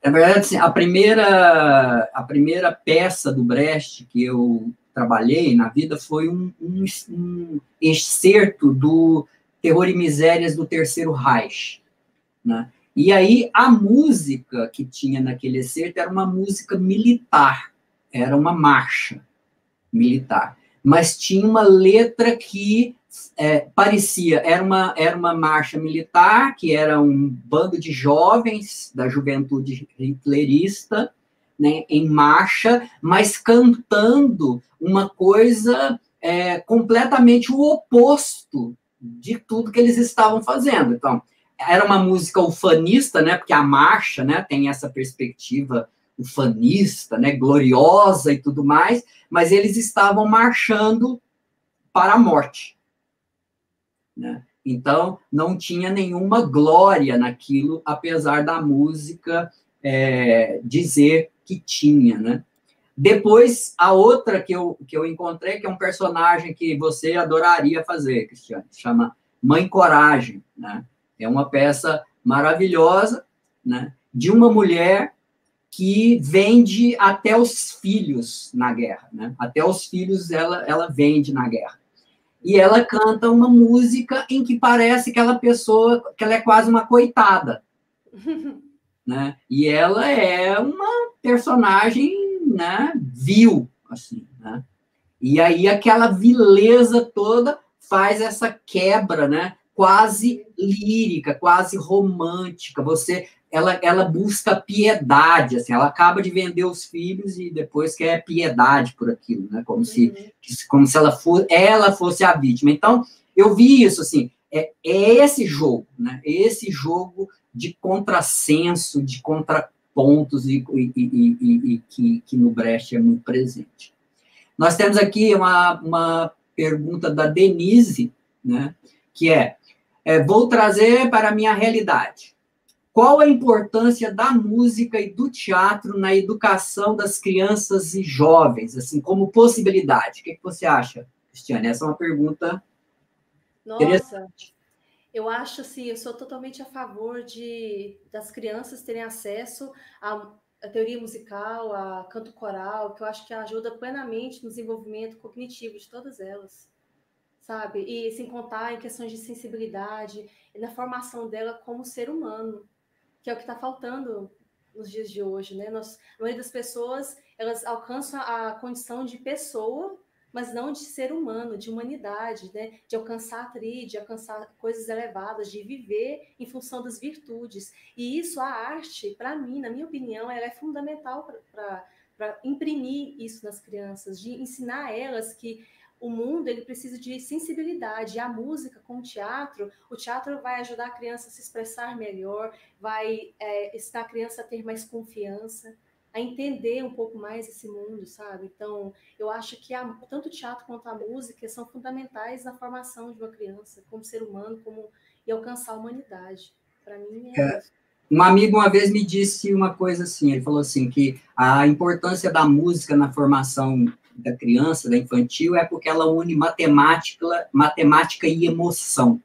Na verdade, assim, a, primeira, a primeira peça do Brecht que eu trabalhei na vida foi um, um, um excerto do Terror e Misérias do Terceiro Reich, né? E aí a música que tinha naquele excerto era uma música militar, era uma marcha militar, mas tinha uma letra que é, parecia, era uma, era uma marcha militar, que era um bando de jovens da Juventude Hitlerista, né, em marcha, mas cantando uma coisa é, completamente o oposto de tudo que eles estavam fazendo. Então, era uma música ufanista, né, porque a marcha, né, tem essa perspectiva ufanista, né, gloriosa e tudo mais, mas eles estavam marchando para a morte, né? Então, não tinha nenhuma glória naquilo, apesar da música é, dizer que tinha, né? Depois, a outra que eu, que eu encontrei, que é um personagem que você adoraria fazer, Cristyanne, chama Mãe Coragem, né? É uma peça maravilhosa, né? De uma mulher que vende até os filhos na guerra, né? Até os filhos ela, ela vende na guerra. E ela canta uma música em que parece aquela pessoa, que ela é quase uma coitada, né? E ela é uma personagem, né, vil, assim, né? E aí aquela vileza toda faz essa quebra, né, quase lírica, quase romântica. Você, ela, ela busca piedade, assim, ela acaba de vender os filhos e depois quer piedade por aquilo, né, como, uhum. se, como se ela, for, ela fosse a vítima. Então, eu vi isso, assim, é, é esse jogo, né, esse jogo de contrassenso, de contra pontos e, e, e, e, e que, que no Brecht é muito presente. Nós temos aqui uma, uma pergunta da Denise, né, que é, é, vou trazer para a minha realidade. Qual a importância da música e do teatro na educação das crianças e jovens, assim, como possibilidade? O que, que você acha, Cristyanne? Essa é uma pergunta Nossa. Interessante. Eu acho, assim, eu sou totalmente a favor de, das crianças terem acesso a a teoria musical, a canto coral, que eu acho que ajuda plenamente no desenvolvimento cognitivo de todas elas, sabe? E sem contar em questões de sensibilidade, e na formação dela como ser humano, que é o que está faltando nos dias de hoje, né? Nós, a maioria das pessoas, elas alcançam a condição de pessoa, mas não de ser humano, de humanidade, né? De alcançar a tríade, de alcançar coisas elevadas, de viver em função das virtudes. E isso, a arte, para mim, na minha opinião, ela é fundamental para imprimir isso nas crianças, de ensinar a elas que o mundo ele precisa de sensibilidade, e a música com o teatro, o teatro vai ajudar a criança a se expressar melhor, vai é, ensinar a criança a ter mais confiança, a entender um pouco mais esse mundo, sabe? Então, eu acho que a, tanto o teatro quanto a música são fundamentais na formação de uma criança, como ser humano, como e alcançar a humanidade. Para mim, é, é. Um amigo uma vez me disse uma coisa assim, ele falou assim, que a importância da música na formação da criança, da infantil, é porque ela une matemática, matemática e emoção.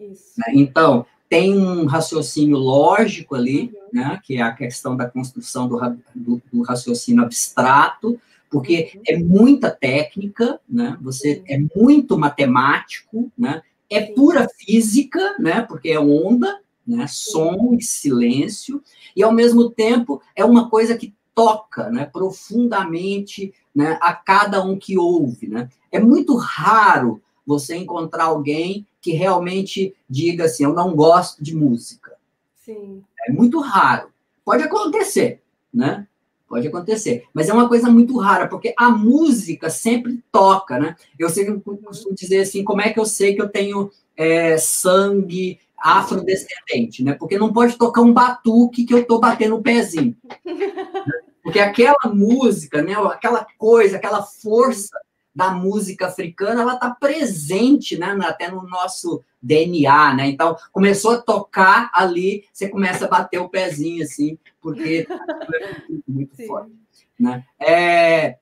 Isso. Né? Então, tem um raciocínio lógico ali, uhum. né? Que é a questão da construção do, do, do raciocínio abstrato, porque uhum. é muita técnica, né? Você uhum. é muito matemático, né? É uhum. pura física, né? Porque é onda, né? Som uhum. e silêncio, e ao mesmo tempo é uma coisa que toca, né, profundamente, né, a cada um que ouve, né? É muito raro você encontrar alguém que realmente diga assim, eu não gosto de música. Sim. É muito raro. Pode acontecer, né? Pode acontecer. Mas é uma coisa muito rara, porque a música sempre toca, né? Eu sempre costumo dizer assim, como é que eu sei que eu tenho é, sangue afrodescendente, né? Porque não pode tocar um batuque que eu tô batendo o pezinho. Porque aquela música, né, aquela coisa, aquela força da música africana, ela está presente, né, até no nosso D N A, né? Então, começou a tocar ali, você começa a bater o pezinho, assim, porque é muito, muito Sim. forte. Né? É...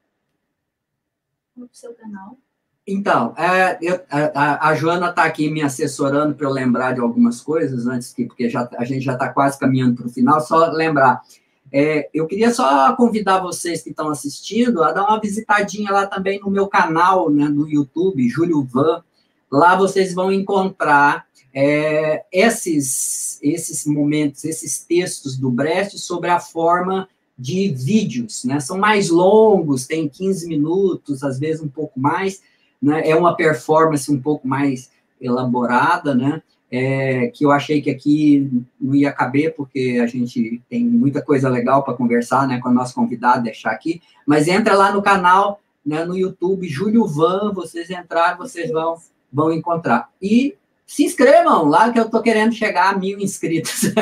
No seu canal. Então, é, eu, a, a Joana está aqui me assessorando para eu lembrar de algumas coisas, antes que, porque já, a gente já está quase caminhando para o final, só lembrar... É, eu queria só convidar vocês que estão assistindo a dar uma visitadinha lá também no meu canal, né, no YouTube, Júlio Vann. Lá vocês vão encontrar é, esses, esses momentos, esses textos do Brecht sobre a forma de vídeos, né? São mais longos, tem quinze minutos, às vezes um pouco mais, né? É uma performance um pouco mais elaborada, né? É, que eu achei que aqui não ia caber, porque a gente tem muita coisa legal para conversar, né, com o nosso convidado, deixar aqui, mas entra lá no canal, né, no YouTube, Júlio Vann, vocês entrarem, vocês vão, vão encontrar. E se inscrevam lá, que eu estou querendo chegar a mil inscritos.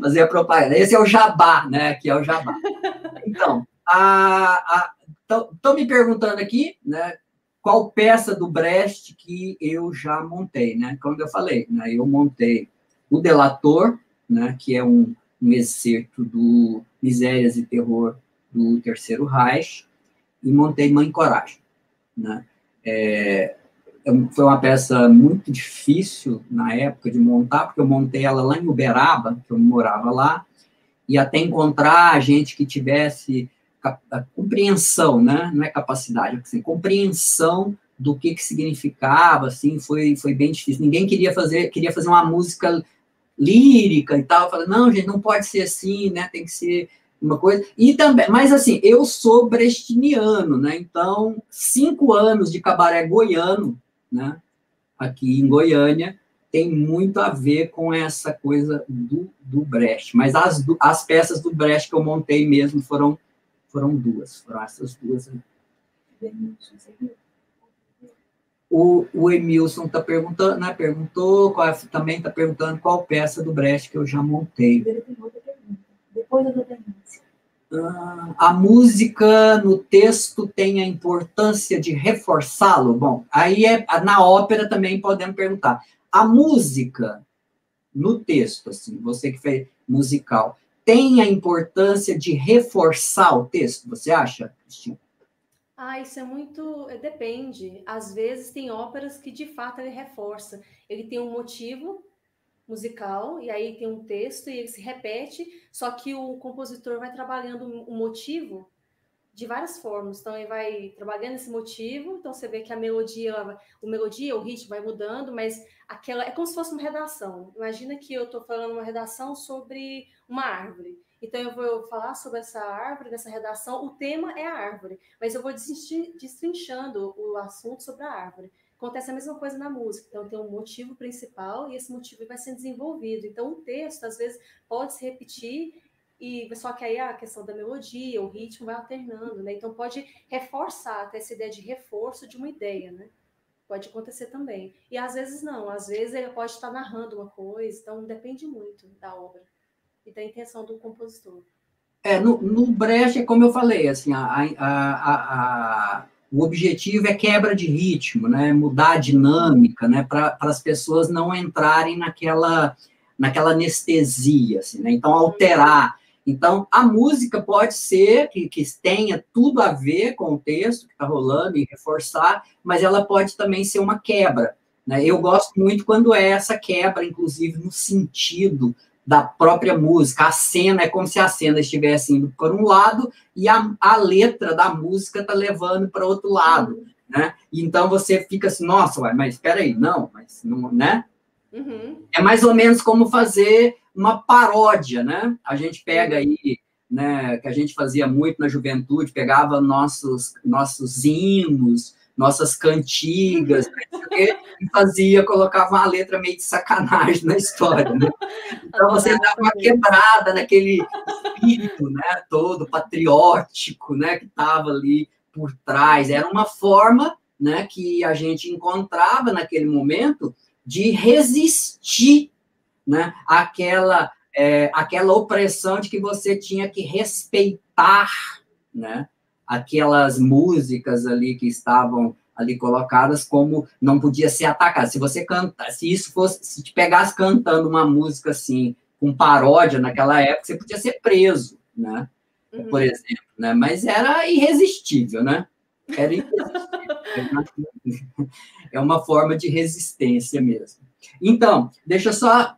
Fazer a propaganda. Esse é o jabá, né, que é o jabá. Então, estão me perguntando aqui, né, qual peça do Brecht que eu já montei, né? Como eu falei, né? Eu montei O Delator, né? Que é um, um excerto do Misérias e Terror do Terceiro Reich, e montei Mãe Coragem, né? É, foi uma peça muito difícil na época de montar, porque eu montei ela lá em Uberaba, que eu morava lá, e até encontrar gente que tivesse... a compreensão, né? Não é capacidade, assim, compreensão do que que significava, assim, foi, foi bem difícil. Ninguém queria fazer, queria fazer uma música lírica e tal. Eu falei, não, gente, não pode ser assim, né? Tem que ser uma coisa. E também, mas assim, eu sou brechtiniano, né? Então, cinco anos de cabaré goiano, né? Aqui em Goiânia, tem muito a ver com essa coisa do, do Brecht. Mas as, as peças do Brecht que eu montei mesmo foram Foram duas, foram essas duas. O, o Emilson está perguntando, né? Perguntou, qual, também está perguntando qual peça do Brecht que eu já montei. Depois eu dou pergunta. Ah, a música no texto tem a importância de reforçá-lo? Bom, aí é, na ópera também podemos perguntar. A música no texto, assim, você que fez musical, tem a importância de reforçar o texto, você acha, Cristyanne? Ah, isso é muito... depende. Às vezes tem óperas que, de fato, ele reforça. Ele tem um motivo musical, e aí tem um texto e ele se repete, só que o compositor vai trabalhando o motivo de várias formas. Então, ele vai trabalhando esse motivo, então você vê que a melodia, ela, o melodia, o ritmo vai mudando, mas aquela é como se fosse uma redação. Imagina que eu estou falando uma redação sobre uma árvore. Então, eu vou falar sobre essa árvore, nessa redação, o tema é a árvore, mas eu vou destrinchando o assunto sobre a árvore. Acontece a mesma coisa na música, então tem um motivo principal e esse motivo vai sendo desenvolvido. Então, o texto, às vezes, pode se repetir, e, só que aí a questão da melodia, o ritmo vai alternando, né? Então, pode reforçar até essa ideia de reforço de uma ideia, né? Pode acontecer também. E, às vezes, não. Às vezes, ele pode estar narrando uma coisa, então depende muito da obra e da intenção do compositor. É, no, no Brecht, como eu falei, assim, a, a, a, a, o objetivo é quebra de ritmo, né? Mudar a dinâmica, né? Para as pessoas não entrarem naquela, naquela anestesia, assim, né? Então, alterar. Então, a música pode ser que, que tenha tudo a ver com o texto que está rolando e reforçar, mas ela pode também ser uma quebra, né? Eu gosto muito quando é essa quebra, inclusive no sentido da própria música. A cena, é como se a cena estivesse indo por um lado e a, a letra da música está levando para outro lado, uhum, né? Então você fica assim, nossa, ué, mas espera aí, não, mas não, né? Uhum. É mais ou menos como fazer uma paródia, né? A gente pega aí, né, que a gente fazia muito na juventude, pegava nossos, nossos hinos, nossas cantigas, né, e fazia, colocava uma letra meio de sacanagem na história, né? Então você dava uma quebrada naquele espírito, né, todo patriótico, né, que estava ali por trás. Era uma forma, né, que a gente encontrava naquele momento de resistir, né, àquela, é, àquela opressão de que você tinha que respeitar, né, aquelas músicas ali que estavam ali colocadas, como não podia ser atacada. Se você canta, se isso fosse, se te pegasse cantando uma música assim, com paródia naquela época, você podia ser preso, né? Uhum. Por exemplo, né? Mas era irresistível, né? Era irresistível. É uma forma de resistência mesmo. Então, deixa só,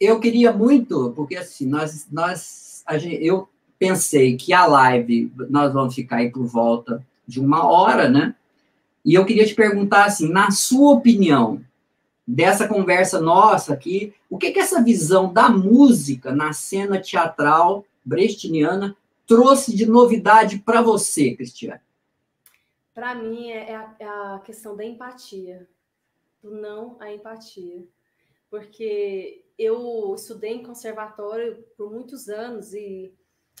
eu queria muito, porque assim, nós, nós a gente, eu pensei que a live, nós vamos ficar aí por volta de uma hora, né? E eu queria te perguntar, assim, na sua opinião, dessa conversa nossa aqui, o que que essa visão da música na cena teatral brechtiana trouxe de novidade para você, Cristyanne? Para mim, é a, é a questão da empatia, do não à empatia. Porque eu estudei em conservatório por muitos anos e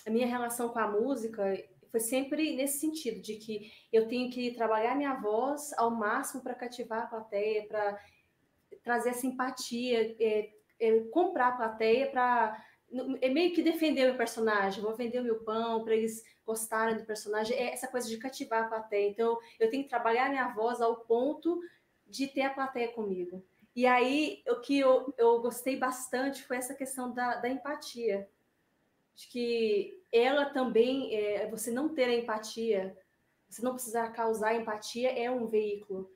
a minha relação com a música foi sempre nesse sentido, de que eu tenho que trabalhar minha voz ao máximo para cativar a plateia, para trazer essa empatia, é, é, comprar a plateia para... É meio que defender o meu personagem, vou vender o meu pão para eles gostarem do personagem. É essa coisa de cativar a plateia. Então, eu tenho que trabalhar minha voz ao ponto de ter a plateia comigo. E aí, o que eu, eu gostei bastante foi essa questão da, da empatia. De que ela também, é, você não ter a empatia, você não precisar causar empatia, é um veículo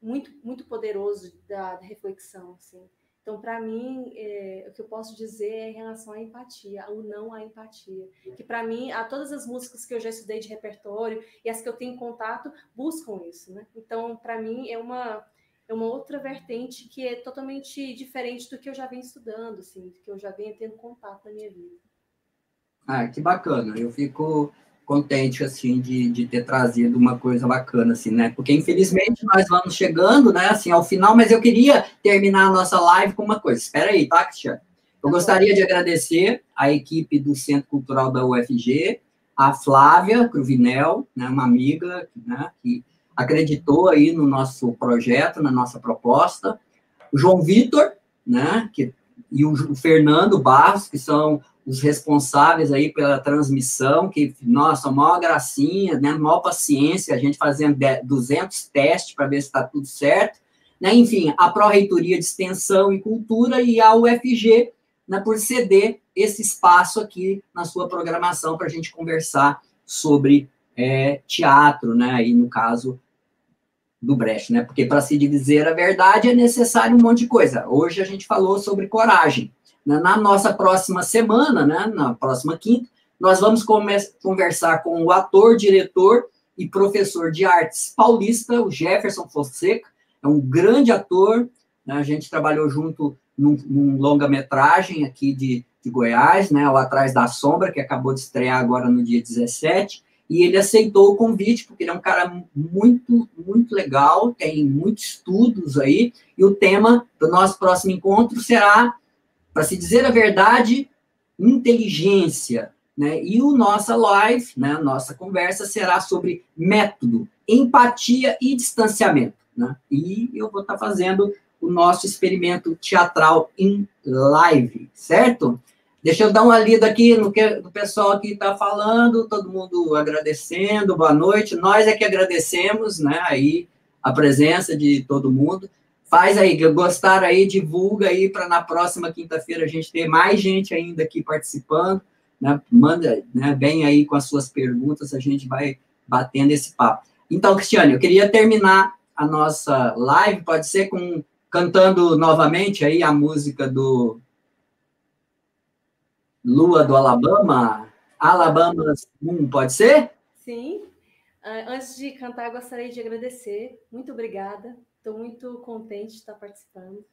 muito, muito poderoso da, da reflexão, assim. Então, para mim, é, o que eu posso dizer é em relação à empatia, ou não à empatia. Que, para mim, a todas as músicas que eu já estudei de repertório e as que eu tenho contato buscam isso, né? Então, para mim, é uma, é uma outra vertente que é totalmente diferente do que eu já venho estudando, assim, do que eu já venho tendo contato na minha vida. Ah, que bacana. Eu fico contente, assim, de, de ter trazido uma coisa bacana, assim, né? Porque, infelizmente, nós vamos chegando, né, assim, ao final, mas eu queria terminar a nossa live com uma coisa. Espera aí, tá, Cristyanne? Eu gostaria de agradecer a equipe do Centro Cultural da U F G, a Flávia Cruvinel, né, uma amiga, né, que acreditou aí no nosso projeto, na nossa proposta, o João Vitor, né, que, e o Fernando Barros, que são os responsáveis aí pela transmissão, que, nossa, a maior gracinha, né, a maior paciência, a gente fazendo duzentos testes para ver se está tudo certo, né, enfim, a Pró-Reitoria de Extensão e Cultura e a U F G, né, por ceder esse espaço aqui na sua programação para a gente conversar sobre é, teatro, né, e no caso, do Brecht, né? Porque para se dizer a verdade é necessário um monte de coisa. Hoje a gente falou sobre coragem. Na nossa próxima semana, né, na próxima quinta, nós vamos conversar com o ator, diretor e professor de artes paulista, o Jefferson Fonseca. É um grande ator, né? A gente trabalhou junto num, num longa-metragem aqui de, de Goiás, né, Lá Atrás da Sombra, que acabou de estrear agora no dia dezessete, e ele aceitou o convite, porque ele é um cara muito, muito legal, tem muitos estudos aí, e o tema do nosso próximo encontro será, para se dizer a verdade, inteligência, né? E o nossa live, né, nossa conversa será sobre método, empatia e distanciamento, né? E eu vou estar fazendo o nosso experimento teatral em live, certo? Deixa eu dar uma lida aqui no que o pessoal que está falando, todo mundo agradecendo, boa noite. Nós é que agradecemos, né, aí a presença de todo mundo. Faz aí, gostaram aí, divulga aí para na próxima quinta-feira a gente ter mais gente ainda aqui participando. Né, manda, né, vem aí com as suas perguntas, a gente vai batendo esse papo. Então, Cristyanne, eu queria terminar a nossa live, pode ser, com cantando novamente aí a música do Lua do Alabama, Alabama Song, pode ser? Sim. Antes de cantar, gostaria de agradecer. Muito obrigada. Estou muito contente de estar participando.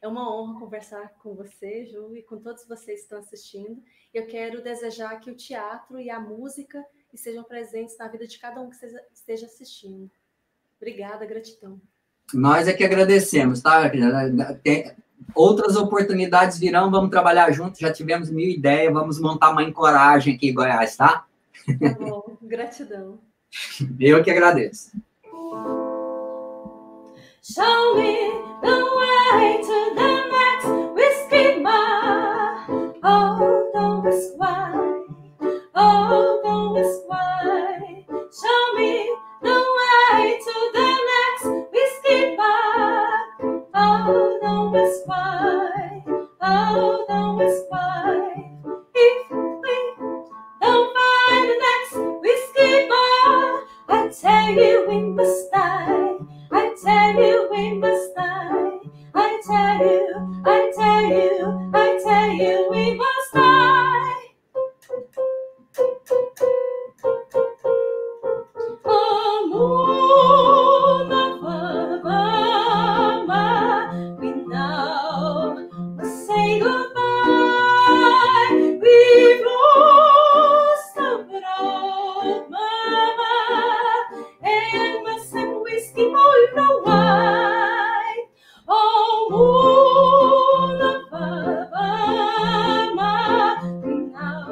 É uma honra conversar com você, Ju, e com todos vocês que estão assistindo. Eu quero desejar que o teatro e a música estejam presentes na vida de cada um que esteja assistindo. Obrigada, gratidão. Nós é que agradecemos, tá? Outras oportunidades virão, vamos trabalhar juntos, já tivemos mil ideias, vamos montar Mãe Coragem aqui em Goiás, tá? Tá bom, gratidão. Eu que agradeço. Show me the way to the max whiskey bar. Oh, don't ask why. Oh, don't ask why. Show me the way to the max whiskey bar. Oh, don't ask why. Oh, don't ask why. If we don't find the next whiskey bar, I tell you we must die. I tell you we must die. I tell you, I tell you, I tell you we must die. Oh, moon of Alabama, we now must say goodbye. We've lost our proud mama and must have whiskey. You know why? Oh, moon of Alabama, we now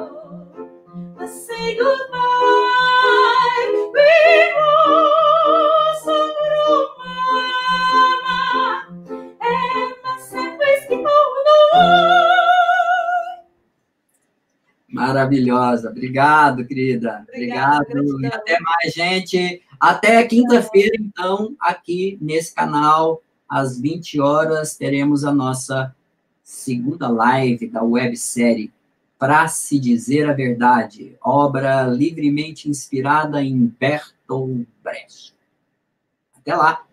must say goodbye. We rose on Roma and must have whiskey for the world. Maravilhosa, obrigado, querida. Obrigado. Obrigado. E até mais, gente. Até quinta-feira, então, aqui nesse canal, às vinte horas, teremos a nossa segunda live da websérie Pra Se Dizer a Verdade, obra livremente inspirada em Bertolt Brecht. Até lá!